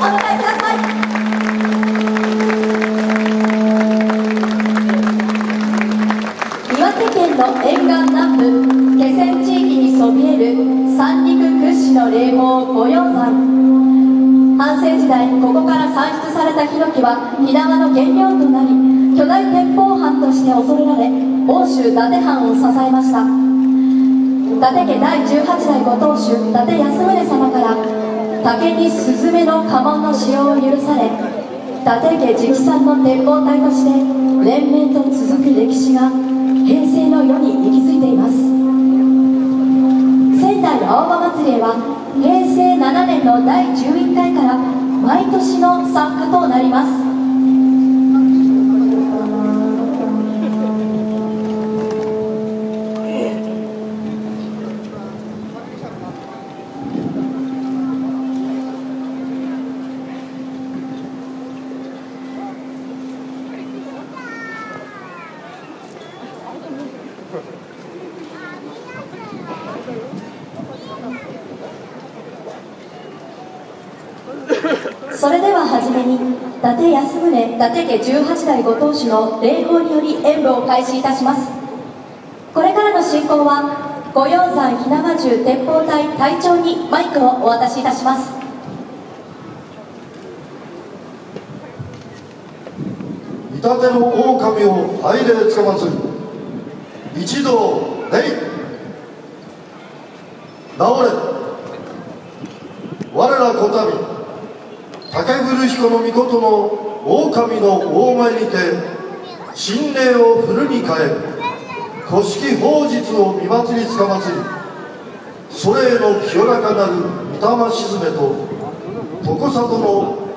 お答えください。沿岸南部気仙地域にそびえる三陸屈指の霊峰御用山。半世時代ここから産出されたヒノキは火縄の原料となり、巨大鉄砲藩として恐れられ欧州伊達藩を支えました。伊達家第18代ご当主伊達安宗様から竹にスズメの家紋の使用を許され、伊達家直参の鉄砲隊として連綿と続く歴史が平成の世に息づいています。仙台青葉祭りは平成7年の第11回から毎年の参加となります。それでは初めに伊達安宗伊達家18代ご当主の霊峰により演舞を開始いたします。これからの進行は御用山火縄銃鉄砲隊隊長にマイクをお渡しいたします。伊達の狼を拝礼つかまつる一同礼直れ我らこたび竹古彦の御事の狼の大前にて神霊を振るに変え古式法術を見祭りつかまつり、それへの清らかなる御霊沈めと床里の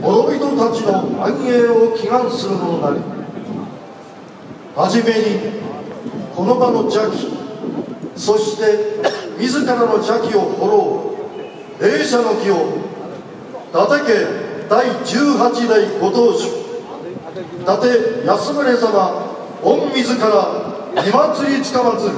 諸人たちの安永を祈願するものなり、はじめにこの場の邪気、そして自らの邪気を滅ぼう霊舎の儀を伊達家第18代ご当主伊達安宗様御自ら見祭りつかまつる。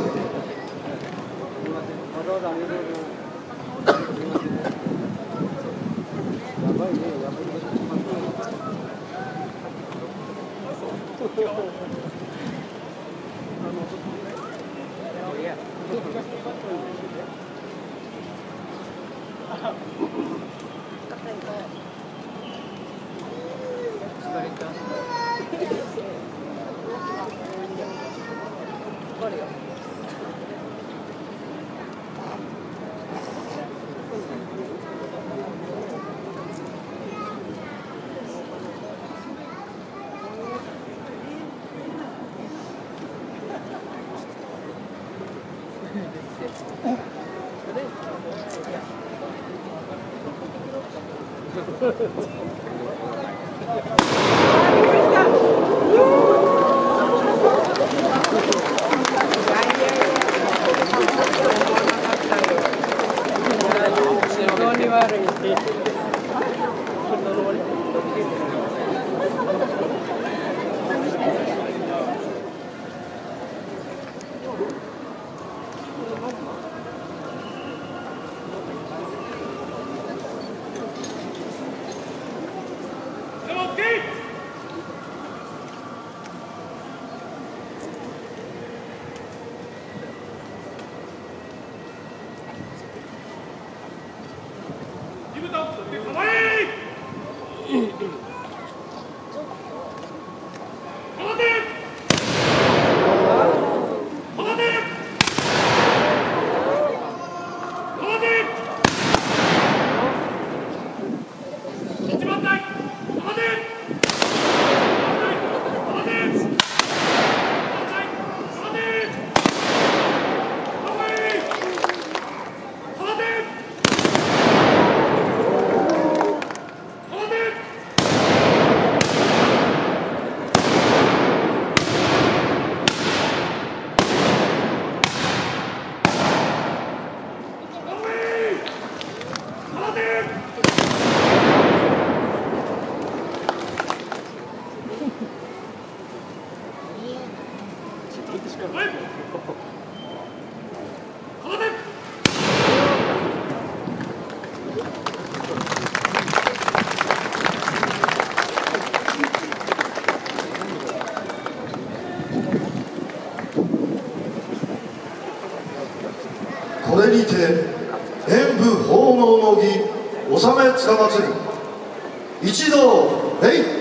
にて演武奉納の儀納めつかまつり一同礼。